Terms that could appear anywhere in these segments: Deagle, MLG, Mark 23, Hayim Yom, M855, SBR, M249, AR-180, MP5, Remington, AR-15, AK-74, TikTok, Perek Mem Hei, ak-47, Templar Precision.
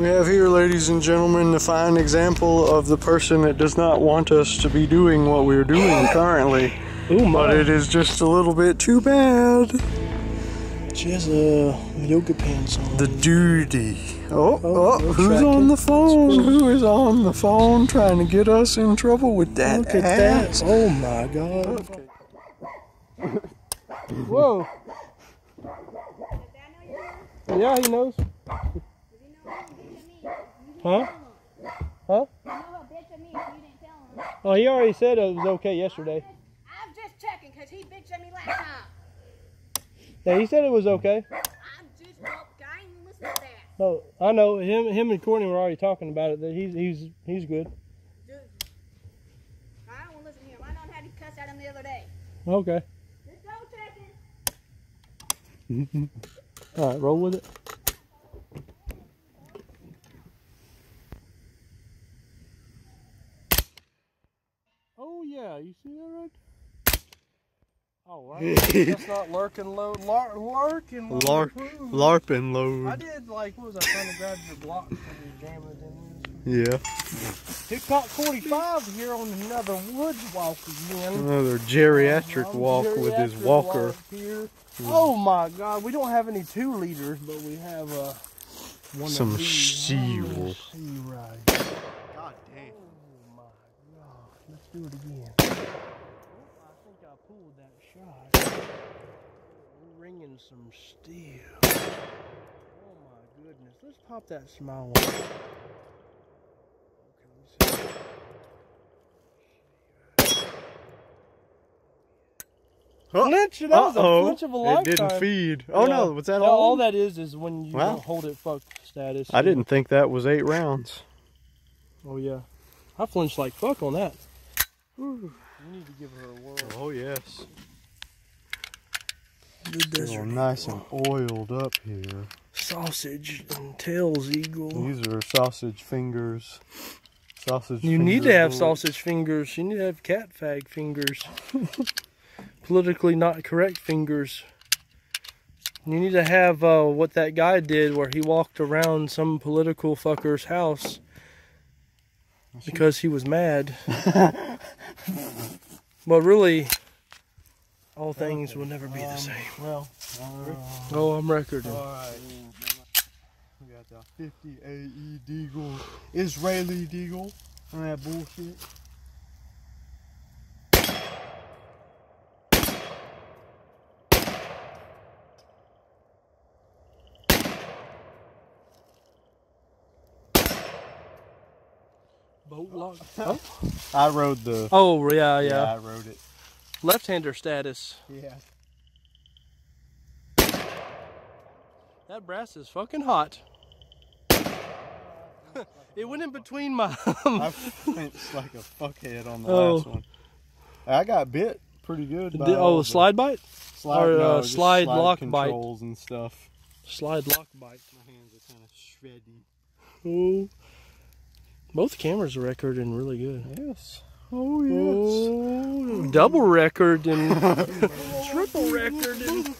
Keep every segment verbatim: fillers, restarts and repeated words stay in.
We have here, ladies and gentlemen, the fine example of the person that does not want us to be doing what we're doing currently. Ooh, my. But it is just a little bit too bad. She has a yoga pants on. The duty. Oh, oh, oh who's on the phone? Who is on the phone trying to get us in trouble with that Look at ass? That. Oh my God. Okay. Whoa. Yeah, he knows. Huh? Huh? Oh, he already said it was okay yesterday. I'm just, I'm just checking because he bitched at me last time. Yeah, he said it was okay. I'm just okay. I ain't listening to that. No, oh, I know. Him, him and Courtney were already talking about it. That he's, he's, he's good. Dude, I don't want to listen to him. I know how he cussed at him the other day. Okay. Just go checking. All right, roll with it. Oh yeah, you see that right? Oh wow, that's not lurking low, lark, lurking low. Lark, larping low. I did like, what was I trying to grab your block for the jammer, didn't I? Yeah. TikTok forty-five here on another wood walk again. Another geriatric um, walk geriatric with his walker. Here. Mm. Oh my God, we don't have any two liters, but we have uh, one some seal. Right. God damn. Let's do it again. Oh, I think I pulled that shot. We're ringing some steel. Oh my goodness. Let's pop that smile on. Okay, let me see. Oh, Lynch, that uh-oh. was a flinch of a lifetime. It didn't feed. Oh yeah. No, was that no, all? All that is is when you wow. hold it fuck status. I didn't think that was eight rounds. Oh yeah. I flinched like fuck on that. Ooh, we need to give her a whirl. Oh yes. These are nice and oiled up here. Sausage and tails eagle. These are sausage fingers. Sausage. You need to have sausage fingers. You need to have cat fag fingers. Politically not correct fingers. You need to have uh, what that guy did, where he walked around some political fucker's house. Because he was mad. But really, all things okay. will never be um, the same. Well, um, oh, I'm recording. All right. We got the fifty A E Deagle, Israeli Deagle, and that bullshit. Boat lock. Oh. I rode the. Oh yeah, yeah. Yeah, I rode it. Left-hander status. Yeah. That brass is fucking hot. It went in between my. I flinched like a fuckhead on the oh. last one. I got bit pretty good. By oh, slide bite. Slide, or, uh, no, slide, slide lock controls bite. And stuff. Slide lock bite. My hands are kind of shredding. Ooh. Both cameras are recording really good. Yes. Oh, yes. Oh, double record and triple record. And...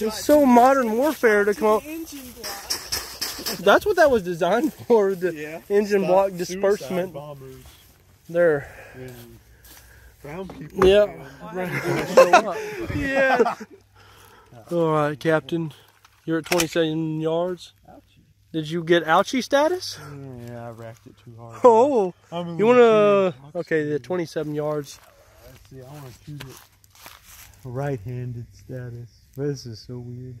It's so modern warfare to come up. That's what that was designed for, the yeah. engine Stop block disbursement. Bombers. There. Yeah. Brown people. Yep. Yeah. All right, Captain. You're at twenty-seven yards. Ouchie. Did you get ouchie status? Yeah, I racked it too hard. Oh, you wanna? Okay, the twenty-seven yards. Let's see. I wanna choose it. Right-handed status. This is so weird.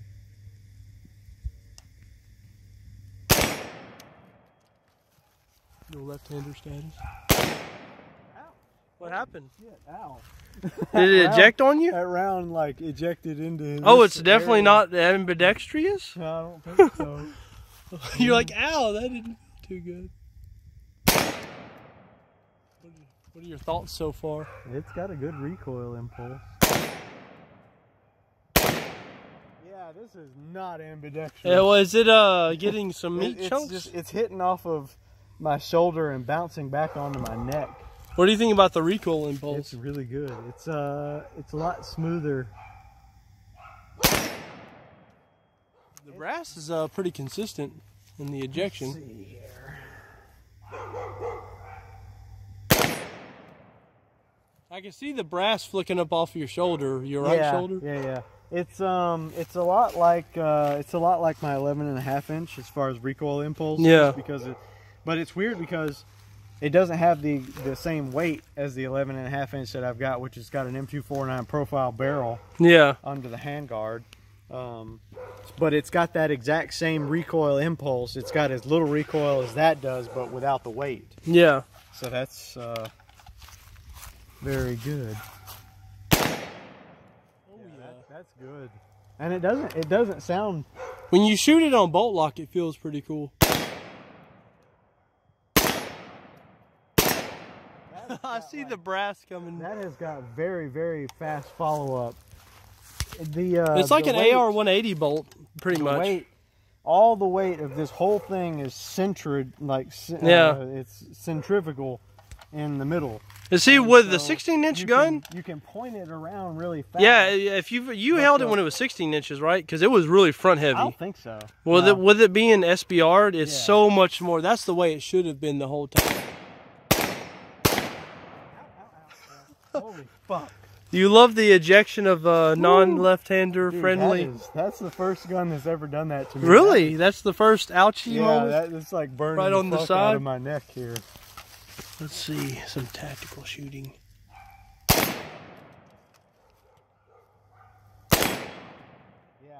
No left-hander status. Ow. What happened? Yeah, ow. Did it eject on you? That round, like, ejected into his... Oh, it's definitely not ambidextrous? No, I don't think so. You're like, ow, that didn't feel too good. What are your thoughts so far? It's got a good recoil impulse. Yeah, this is not ambidextrous. Yeah, well, is it uh, getting some meat it, chunks? It's, just, it's hitting off of my shoulder and bouncing back onto my neck. What do you think about the recoil impulse? It's really good. It's uh, it's a lot smoother The brass is uh, pretty consistent in the ejection. Let's see here. I can see the brass flicking up off your shoulder, your right yeah, shoulder. Yeah, yeah. It's um, it's a lot like uh, it's a lot like my eleven and a half inch as far as recoil impulse. Yeah. Because it, but it's weird because it doesn't have the the same weight as the eleven and a half inch that I've got, which has got an M two forty-nine profile barrel. Yeah. Under the handguard, um, but it's got that exact same recoil impulse. It's got as little recoil as that does, but without the weight. Yeah. So that's uh, very good. That's good. And it doesn't it doesn't sound, when you shoot it on bolt lock, it feels pretty cool. I see like, the brass coming. That has got very, very fast follow up. The uh, It's like the an A R one eighty bolt pretty much. Weight, all the weight of this whole thing is centered like yeah. uh, it's centrifugal in the middle. You see, and with so the sixteen inch gun, can, you can point it around really fast. Yeah, if you you but held so, it when it was sixteen inches, right? Because it was really front heavy. I don't think so. With no. it with it being S B R'd, it's yeah. so much more. That's the way it should have been the whole time. Ow, ow, ow. Holy fuck! You love the ejection of uh, non-left-hander friendly. That is, that's the first gun that's ever done that to me. Really? That's the first ouchie yeah, moment. Yeah, that, that's like burning right on the, the side out of my neck here. Let's see some tactical shooting. Yeah,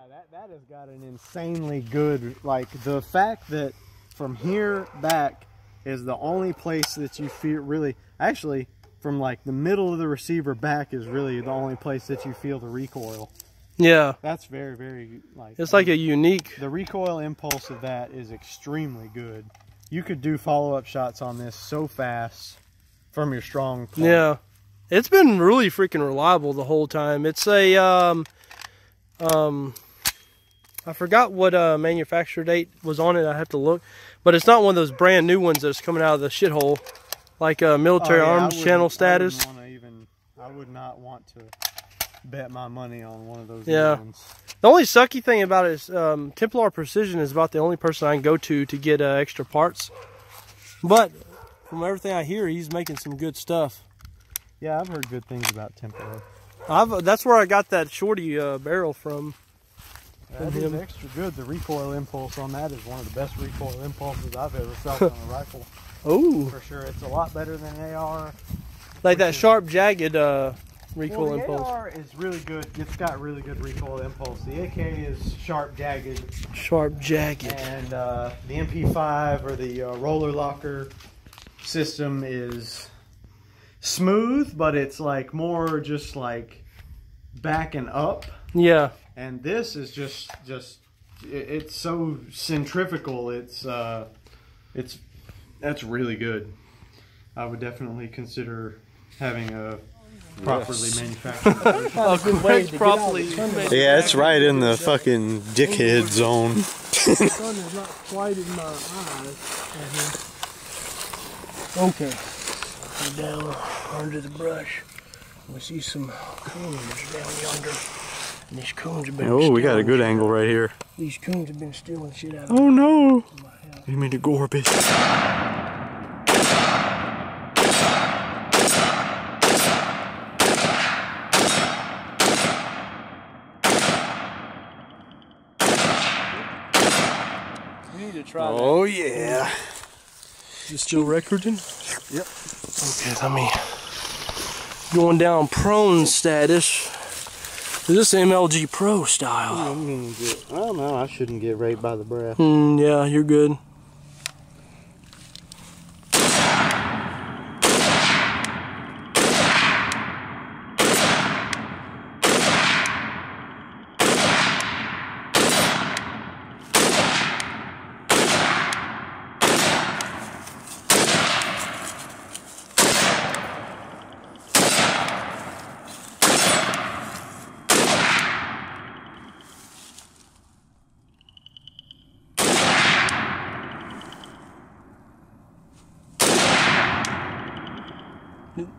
that, that has got an insanely good, like the fact that from here back is the only place that you feel really, actually from like the middle of the receiver back is really the only place that you feel the recoil. Yeah. That's very, very like. It's like a unique. The recoil impulse of that is extremely good. You could do follow-up shots on this so fast from your strong point. Yeah. It's been really freaking reliable the whole time. It's a, um, um, I forgot what uh, manufacturer date was on it. I have to look. But it's not one of those brand new ones that's coming out of the shithole, like uh, military oh, yeah, arms channel status. I, even, I would not want to bet my money on one of those yeah. ones. The only sucky thing about it is um, Templar Precision is about the only person I can go to to get uh, extra parts. But from everything I hear, he's making some good stuff. Yeah, I've heard good things about Templar. I've, that's where I got that shorty uh, barrel from. That is extra good. The recoil impulse on that is one of the best recoil impulses I've ever felt on a rifle. Oh, for sure, it's a lot better than an A R. Like that sharp, jagged. Uh, Recoil well, the impulse. A R is really good. It's got really good recoil impulse. The A K is sharp, jagged. Sharp, jagged. And uh, the M P five or the uh, roller locker system is smooth, but it's like more just like back and up. Yeah. And this is just just it, it's so centrifugal. It's uh, it's that's really good. I would definitely consider having a. Properly yes. manufactured. Of course, properly. Yeah, it's right in the fucking dickhead zone. The sun is not quite in my eyes. Okay. We're down under the brush. We see some coons down yonder. And these coons have been. Oh, we got a good angle right here. These coons have been stealing shit out of my house. Oh no! You mean the gore bitch? Try oh that. yeah. Is it still recording? Yep. Okay, let me going down prone status. Is this M L G Pro style? I'm gonna get, I don't know, I shouldn't get raped by the brass. Mm, yeah, you're good.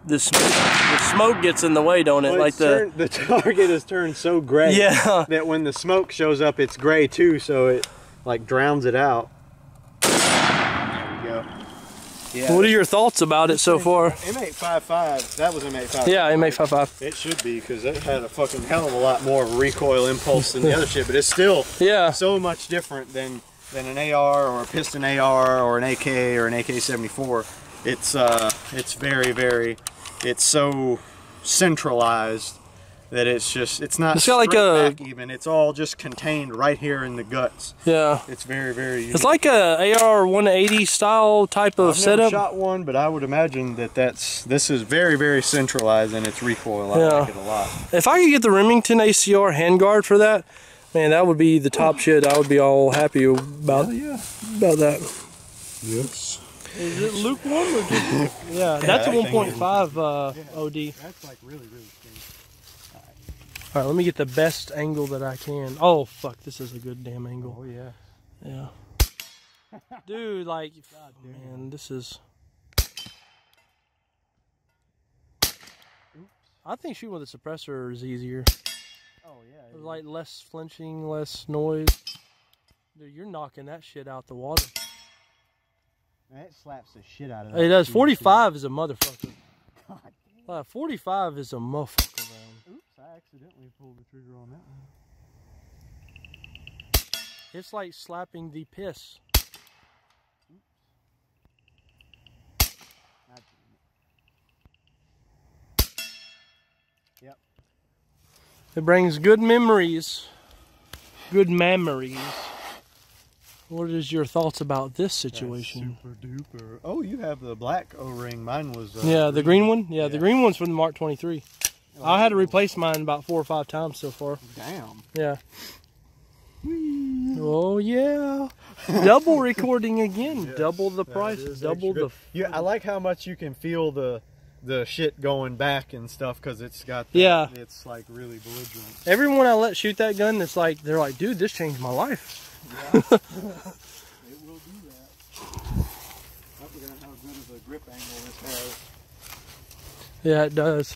The, the smoke gets in the way, don't it? Well, like the, turned, the target is turned so gray yeah. that when the smoke shows up, it's gray too, so it like drowns it out. There we go. Yeah. What are your thoughts about it so far? M eight fifty-five, that was M eight fifty-five. Yeah, M eight fifty-five. It should be, because it had a fucking hell of a lot more of a recoil impulse than the other shit, but it's still yeah. so much different than than an A R or a piston A R or an A K or an A K seventy-four. It's uh, it's very, very, it's so centralized that it's just, it's not it's got like a, back even. It's all just contained right here in the guts. Yeah. It's very, very unique. It's like a A R one eighty style type of I've setup. I've never shot one, but I would imagine that that's, this is very, very centralized in its recoil. I yeah. like it a lot. If I could get the Remington A C R handguard for that, man, that would be the top shit. I would be all happy about, Hell yeah. about that. Yes. Is it lukewarm or just lukewarm? Yeah, yeah, that's that a one point five uh, yeah, O D. That's like really, really thin. All right. All right, let me get the best angle that I can. Oh, fuck, this is a good damn angle. Oh, yeah. Yeah. Dude, like, God, dude. Man, this is... Oops. I think shooting with a suppressor is easier. Oh, yeah. There's like less flinching, less noise. Dude, you're knocking that shit out the water. That slaps the shit out of that. It does. forty-five shit. Is a motherfucker. God damn. Uh, forty-five is a motherfucker round. Oops, I accidentally pulled the trigger on that one. It's like slapping the piss. Oops. God damn it. Yep. It brings good memories. Good memories. What is your thoughts about this situation? That's super duper. Oh, you have the black O-ring. Mine was... Uh, yeah, the green, green one? Yeah, yeah, the green one's from the Mark twenty-three. Oh, I had to replace mine about four or five times so far. Damn. Yeah. Whee. Oh, yeah. Double recording again. Yes, double the price. Double the... Yeah, I like how much you can feel the... the shit going back and stuff, because it's got the, yeah it's like really belligerent. Everyone I let shoot that gun, it's like they're like, dude, this changed my life. Yeah. It will do that. I forgot how good of a grip angle this has. Yeah, it does.